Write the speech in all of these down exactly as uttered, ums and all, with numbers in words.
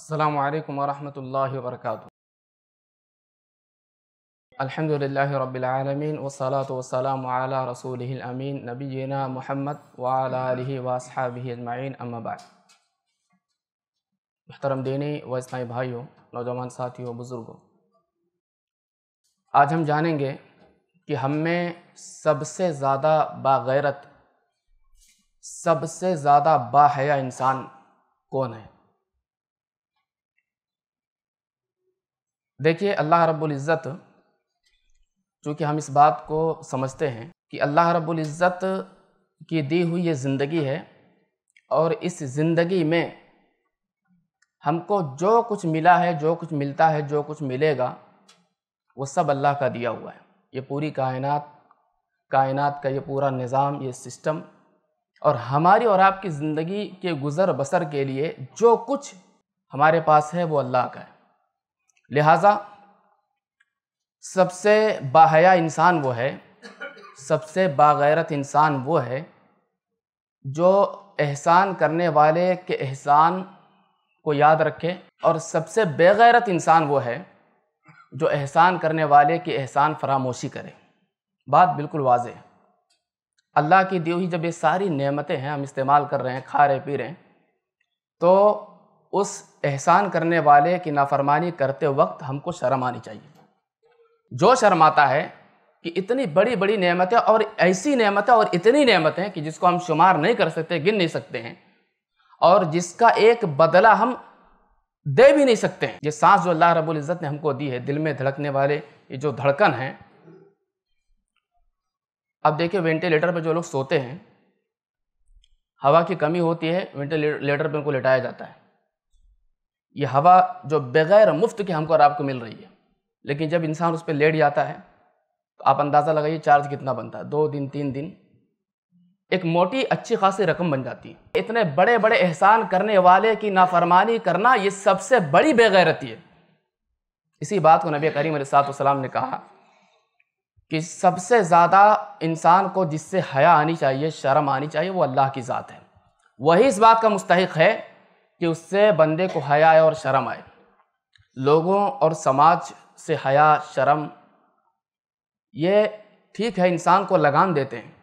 अस्सलामु अलैकुम वरहमतुल्लाहि वबरकातुहू। अल्हम्दुलिल्लाहि रब्बिल आलमीन वस्सलातु वस्सलामु अला रसूलिहिल अमीन नबीना मुहम्मद व अला आलिहि व अस्हाबिहि अजमईन, अम्मा बाद। मुहतरम दीनी व इस्लामी भाइयों, नौजवान साथियों, बुज़ुर्गों, आज हम जानेंगे कि हम में सबसे ज़्यादा बाग़ैरत, सबसे ज़्यादा बाहया इंसान कौन है। देखिए, अल्लाह रब्बुल इज़्ज़त, चूँकि हम इस बात को समझते हैं कि अल्लाह रब्बुल इज़्ज़त की दी हुई ये ज़िंदगी है और इस ज़िंदगी में हमको जो कुछ मिला है, जो कुछ मिलता है, जो कुछ मिलेगा, वो सब अल्लाह का दिया हुआ है। ये पूरी कायनात कायनात का ये पूरा निज़ाम, ये सिस्टम और हमारी और आपकी ज़िंदगी के गुज़र बसर के लिए जो कुछ हमारे पास है वो अल्लाह का है। लिहाजा सबसे बाहया इंसान वो है, सबसे बाग़ैरत इंसान वो है जो एहसान करने वाले के एहसान को याद रखे, और सबसे बेग़ैरत इंसान वो है जो एहसान करने वाले के एहसान फरामोशी करे। बात बिल्कुल वाज़े है। अल्लाह की दी हुई जब ये सारी नेमतें हैं, हम इस्तेमाल कर रहे हैं, खा रहे पी रहे हैं, तो उस एहसान करने वाले की नाफरमानी करते वक्त हमको शर्म आनी चाहिए। जो शर्म आता है कि इतनी बड़ी बड़ी नेमतें और ऐसी नेमतें और इतनी नेमतें कि जिसको हम शुमार नहीं कर सकते, गिन नहीं सकते हैं, और जिसका एक बदला हम दे भी नहीं सकते हैं। ये सांस जो अल्लाह रब्बुल इज़्ज़त ने हमको दी है, दिल में धड़कने वाले ये जो धड़कन है। अब देखिए, वेंटिलेटर पे जो लोग सोते हैं, हवा की कमी होती है, वेंटिलेटर पे उनको लेटाया जाता है। ये हवा जो बगैर मुफ्त के हमको और आपको मिल रही है, लेकिन जब इंसान उस पर लेट जाता है तो आप अंदाज़ा लगाइए चार्ज कितना बनता है। दो दिन तीन दिन एक मोटी अच्छी खासी रकम बन जाती है। इतने बड़े बड़े एहसान करने वाले की नाफरमानी करना ये सबसे बड़ी बेगैरती है। इसी बात को नबी करीम अलैहिस्सलाम ने कहा कि सबसे ज़्यादा इंसान को जिससे हया आनी चाहिए, शर्म आनी चाहिए, वो अल्लाह की ज़ात है। वही इस बात का मुस्तहिक़ है कि उससे बंदे को हया आए और शर्म आए। लोगों और समाज से हया, शर्म, ये ठीक है, इंसान को लगाम देते हैं।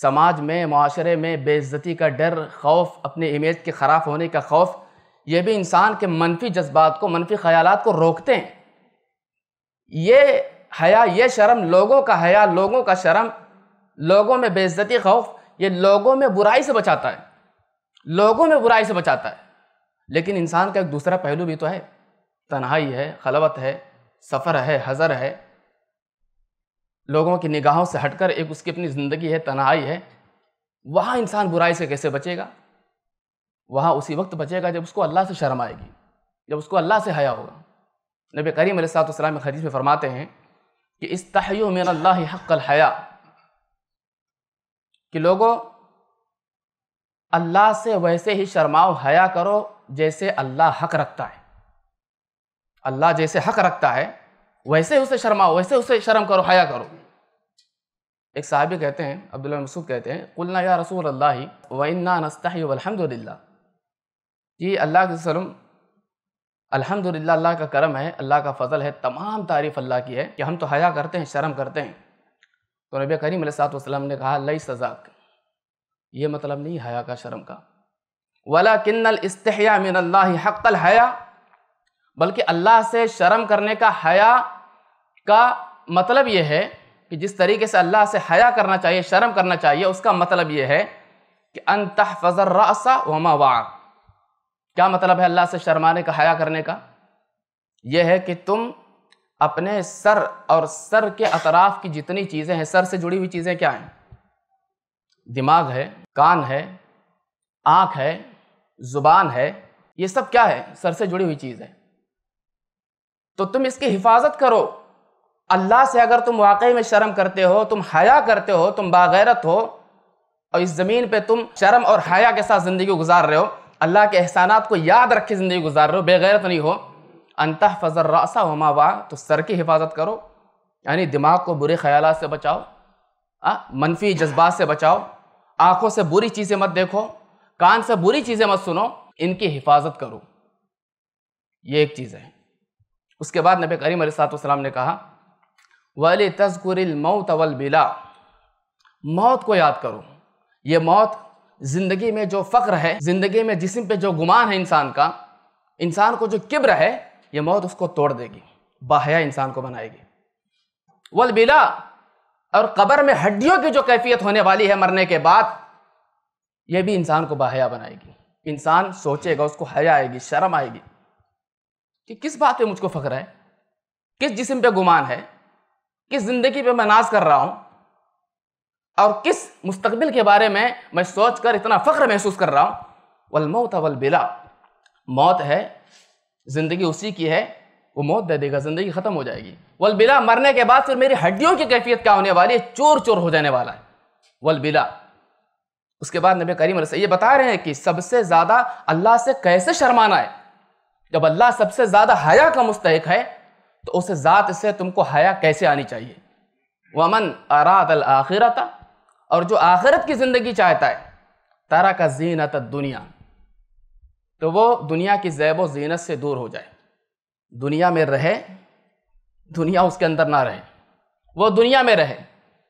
समाज में, माशरे में बेइज्जती का डर, खौफ, अपने इमेज के ख़राब होने का खौफ, ये भी इंसान के मनफी जज्बात को, मनफी ख्यालात को रोकते हैं। ये हया, ये शर्म, लोगों का हया, लोगों का शर्म, लोगों में बेइज्जती, खौफ, ये लोगों में बुराई से बचाता है, लोगों में बुराई से बचाता है। लेकिन इंसान का एक दूसरा पहलू भी तो है, तन्हाई है, खलवत है, सफ़र है, हज़र है, लोगों की निगाहों से हटकर एक उसकी अपनी ज़िंदगी है, तन्हाई है। वहाँ इंसान बुराई से कैसे बचेगा? वहाँ उसी वक्त बचेगा जब उसको अल्लाह से शर्म आएगी, जब उसको अल्लाह से हया होगा। नबी करीम अलैहिस्सलाम हदीस में फरमाते हैं कि इस्तहयू मिन अल्लाह हक़्क़ल हया, कि लोगों, अल्लाह से वैसे ही शर्माओ, हया करो जैसे अल्लाह हक़ रखता है। अल्लाह जैसे हक़ रखता है वैसे उसे शर्माओ, वैसे उसे शर्म करो, हया करो। एक साहबी कहते हैं, अब्दुल्लाह बिन मसूद कहते हैं, कुलना या रसूल अल्लाह व इन्ना नस्तही वल्हम्दुलिल्लाह, कि अल्लाह के सल्लम अल्हम्दुलिल्लाह, अल्लाह का करम है, अल्लाह का फ़ज़ल है, तमाम तारीफ़ अल्लाह की है कि हम तो हया करते हैं, शर्म करते हैं। तो नबी करीम अलैहिस्सलाम ने कहा, लई सज़ाक, ये मतलब नहीं हया का, शर्म का, वला किन्नल इस्तिहया मिनल्लाहि हक़्क़ल हया, बल्कि अल्लाह से शर्म करने का, हया का मतलब ये है कि जिस तरीके से अल्लाह से हया करना चाहिए, शर्म करना चाहिए, उसका मतलब ये है कि अन तहफ़ज़ अर्रास वमा वअ। क्या मतलब है अल्लाह से शर्माने का, हया करने का? यह है कि तुम अपने सर और सर के अतराफ़ की जितनी चीज़ें हैं, सर से जुड़ी हुई चीज़ें क्या हैं? दिमाग है, कान है, आँख है, ज़ुबान है, ये सब क्या है? सर से जुड़ी हुई चीज़ है। तो तुम इसकी हिफाजत करो। अल्लाह से अगर तुम वाकई में शर्म करते हो, तुम हया करते हो, तुम बाग़ैरत हो, और इस ज़मीन पे तुम शर्म और हया के साथ ज़िंदगी गुजार रहे हो, अल्लाह के एहसानात को याद रख के ज़िंदगी गुजार रहे हो, बेगैरत नहीं हो, अंतह फजर रासा वमा वा, तो सर की हिफाजत करो, यानी दिमाग को बुरे ख्याल से बचाओ, आ? मनफी जज्बात से बचाओ, आँखों से बुरी चीज़ें मत देखो, कान से बुरी चीज़ें मत सुनो, इनकी हिफाजत करो। ये एक चीज़ है। उसके बाद नबी करीम अलैहिस्सलाम ने कहा वाले तज़कुरिल मौत वल बिला, मौत को याद करो। ये मौत ज़िंदगी में जो फ़ख्र है, ज़िंदगी में जिस्म पे जो गुमान है इंसान का, इंसान को जो किब्र है, ये मौत उसको तोड़ देगी, बाहया इंसान को बनाएगी। वल बिला, और कब्र में हड्डियों की जो कैफियत होने वाली है मरने के बाद, यह भी इंसान को बाहया बनाएगी। इंसान सोचेगा, उसको हया आएगी, शर्म आएगी कि किस बात पे मुझको फ़ख्र है, किस जिस्म पे गुमान है, किस ज़िंदगी पे मैं नाज कर रहा हूँ, और किस मुस्तकबिल के बारे में मैं सोचकर इतना फ़ख्र महसूस कर रहा हूँ। वल मौत वल बिला, मौत है, ज़िंदगी उसी की है, वो मौत दे देगा, ज़िंदगी ख़त्म हो जाएगी। वल बिला, मरने के बाद फिर मेरी हड्डियों की कैफियत क्या होने वाली है, चूर चूर हो जाने वाला है। वल बिला, उसके बाद नबी करीम अलैहिस्सलाम ये बता रहे हैं कि सबसे ज़्यादा अल्लाह से कैसे शर्माना है। जब अल्लाह सबसे ज़्यादा हया का मुस्तहिक है, तो उस ज़ात से तुमको हया कैसे आनी चाहिए। वमन अरादल आखिरता, और जो आखिरत की ज़िंदगी चाहता है, तारा का जीनत दुनिया, तो वो दुनिया की ज़ैब व जीनत से दूर हो जाए, दुनिया में रहे, दुनिया उसके अंदर ना रहे, वो दुनिया में रहे,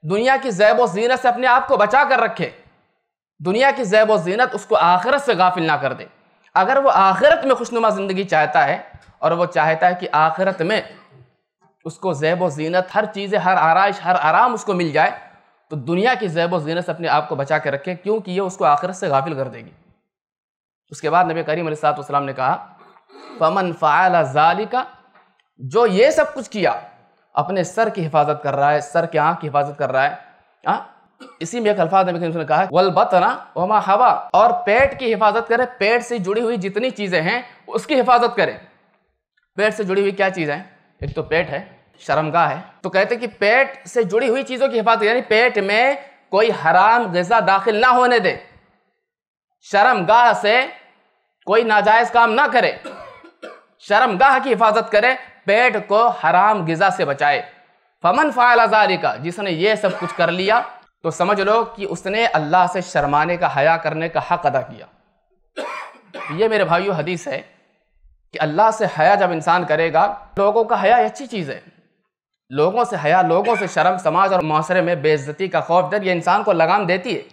दुनिया की ज़ैब व जीनत से अपने आप को बचा कर रखे, दुनिया की ज़ैब व जीनत उसको आखिरत से गाफिल ना कर दे। अगर वो आखिरत में खुशनुमा ज़िंदगी चाहता है, और वो चाहता है कि आखिरत में उसको ज़ैब व जीनत, हर चीज़ें, हर आराइश, हर आराम उसको मिल जाए, तो दुनिया की ज़ैब व जीनत से अपने आप को बचा के रखे, क्योंकि ये उसको आखिरत से गाफिल कर देगी। उसके बाद नबी करीम अलैहिस्सलाम ने कहा फ़मन फ़अल ज़ालिका, जो ये सब कुछ किया, अपने सर की हिफाजत कर रहा है, सर के आँख की हिफाजत कर रहा है। हाँ, इसी में एक अल्फाज नबी करीम ने कहा वल बतना वमा हवा, और पेट की हिफाजत करें, पेट से जुड़ी हुई जितनी चीज़ें हैं उसकी हिफाजत करें। पेट से जुड़ी हुई क्या चीज़ें हैं, एक तो पेट है, शर्मगाह है, तो कहते हैं कि पेट से जुड़ी हुई चीज़ों की हिफाजत, यानी पेट में कोई हराम ग़िज़ा दाखिल ना होने दे, शर्मगाह से कोई नाजायज़ काम ना करे, शर्मगाह की हिफाजत करे, पेट को हराम ग़िज़ा से बचाए। फ़मन फ़अल ज़ालिका, जिसने ये सब कुछ कर लिया, तो समझ लो कि उसने अल्लाह से शर्माने का, हया करने का हक़ अदा किया। ये मेरे भाइयों हदीस है कि अल्लाह से हया जब इंसान करेगा, लोगों का हया अच्छी चीज़ है, लोगों से हया, लोगों से शर्म, समाज और माशरे में बेइज्जती का खौफ, डर, ये इंसान को लगाम देती है,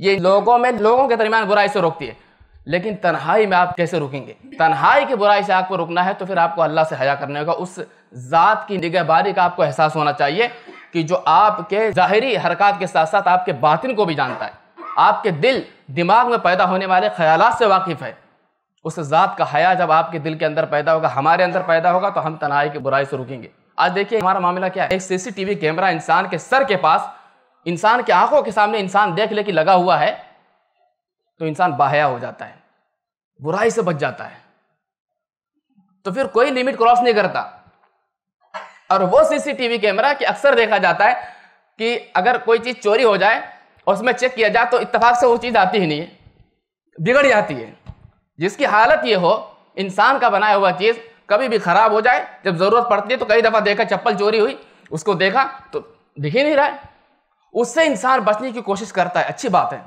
ये लोगों में, लोगों के दरमियान बुराई से रोकती है। लेकिन तन्हाई में आप कैसे रुकेंगे, तन्हाई की बुराई से आपको रुकना है, तो फिर आपको अल्लाह से हया करने होगा। उस ज़ात की निगहबारी का आपको एहसास होना चाहिए कि जो आपके ज़ाहिरी हरकत के साथ साथ आपके बातिन को भी जानता है, आपके दिल दिमाग में पैदा होने वाले ख्यालात से वाकिफ़ है। उस ज़ात का हया जब आपके दिल के अंदर पैदा होगा, हमारे अंदर पैदा होगा, तो हम तन्हाई की बुराई से रुकेंगे। आज देखिए हमारा मामला क्या है, एक सीसीटीवी कैमरा इंसान के सर के पास, इंसान के आंखों के सामने इंसान देख ले कि लगा हुआ है, तो इंसान बाहया हो जाता है, बुराई से बच जाता है, तो फिर कोई लिमिट क्रॉस नहीं करता। और वो सीसीटीवी कैमरा कि अक्सर देखा जाता है कि अगर कोई चीज़ चोरी हो जाए और उसमें चेक किया जाए, तो इत्तेफाक से वो चीज़ आती ही नहीं है, बिगड़ जाती है। जिसकी हालत ये हो, इंसान का बनाया हुआ चीज़ कभी भी ख़राब हो जाए, जब ज़रूरत पड़ती है, तो कई दफ़ा देखा चप्पल चोरी हुई, उसको देखा तो दिख ही नहीं रहा है, उससे इंसान बचने की कोशिश करता है। अच्छी बात है,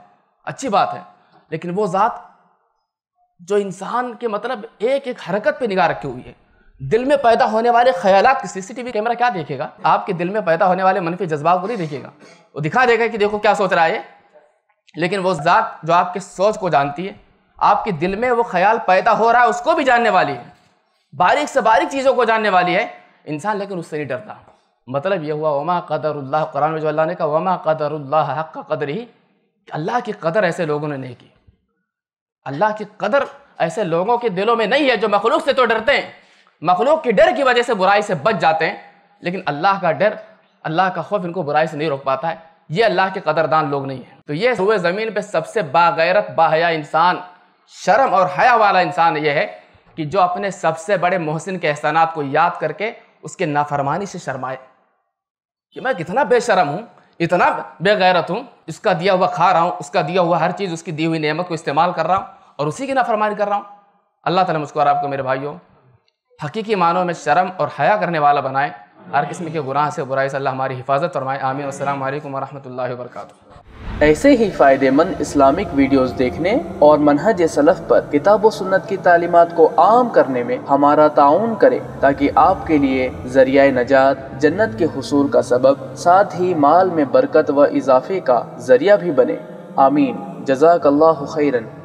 अच्छी बात है, लेकिन वो ज़ात जो इंसान के मतलब एक एक हरकत पे निगाह रखी हुई है, दिल में पैदा होने वाले ख्यालात, सीसीटीवी कैमरा क्या देखेगा, आपके दिल में पैदा होने वाले मनफी जज्बात को नहीं देखेगा, वो दिखा देगा कि देखो क्या सोच रहा है ये। लेकिन वो ज़ात जो आपके सोच को जानती है, आपके दिल में वो ख्याल पैदा हो रहा है उसको भी जानने वाली है, बारीक से बारीक चीज़ों को जानने वाली है इंसान, लेकिन उससे नहीं डरता। मतलब यह हुआ वमा क़दरुल्लाह, कुरान में जो अल्लाह ने कहा वमा क़दरुल्लाह हक़्क़ क़दरिही, अल्लाह की कदर ऐसे लोगों ने नहीं की, अल्लाह की कदर ऐसे लोगों के दिलों में नहीं है जो मखलूक से तो डरते हैं, मखलूक के डर की वजह से बुराई से बच जाते हैं, लेकिन अल्लाह का डर, अल्लाह का खौफ इनको बुराई से नहीं रोक पाता है। ये अल्लाह के कदरदान लोग नहीं हैं। तो ये हुए ज़मीन पे सबसे बागैरत, बाहया इंसान, शर्म और हया वाला इंसान ये है कि जो अपने सबसे बड़े मोहसिन के एहसानात को याद करके उसके नाफरमानी से शर्माए कि मैं कितना बेशरम हूँ, इतना बेगैरत हूँ, इसका दिया हुआ खा रहा हूँ, उसका दिया हुआ हर चीज़, उसकी दी हुई नेमत को इस्तेमाल कर रहा हूँ, और उसी की नाफरमानी कर रहा हूँ। अल्लाह ताला मुझको और आपको मेरे भाइयों हकीकी मानों में शर्म और हया करने वाला बनाए, हर किस्म के गुनाह से, बुराई से अल्लाह हमारी हिफाजत फरमाए। आमीन। अस्सलाम वालेकुम व रहमतुल्लाहि व बरकातुहू। ऐसे ही फ़ायदेमंद इस्लामिक वीडियोस देखने और मनहज सलफ़ पर किताब व सुन्नत की तालीमात को आम करने में हमारा ताउन करें, ताकि आपके लिए ज़रिया नजात, जन्नत के हुसूल का सबब, साथ ही माल में बरकत व इजाफे का ज़रिया भी बने। आमीन। जज़ाकल्लाहु खैरन।